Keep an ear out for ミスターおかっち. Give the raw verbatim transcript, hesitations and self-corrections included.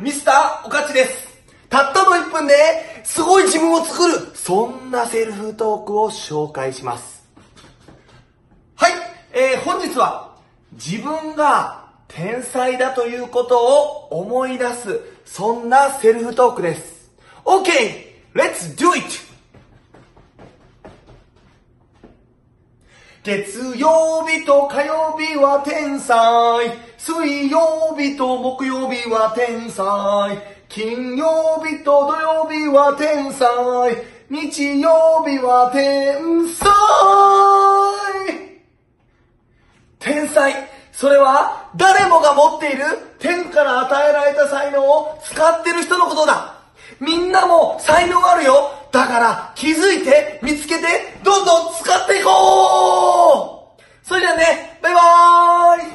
ミスターおかちです。たったのいっぷんですごい自分を作る、そんなセルフトークを紹介します。はい、えー、本日は自分が天才だということを思い出す、そんなセルフトークです。OK! Let's do it! 月曜日と火曜日は天才。水曜日と木曜日は天才。金曜日と土曜日は天才。日曜日は天才。天才。それは誰もが持っている天から与えられた才能を使ってる人のことだ。みんなも才能あるよ。だから気づいて、見つけて、どんどん使っていこう。それじゃあね、バイバーイ。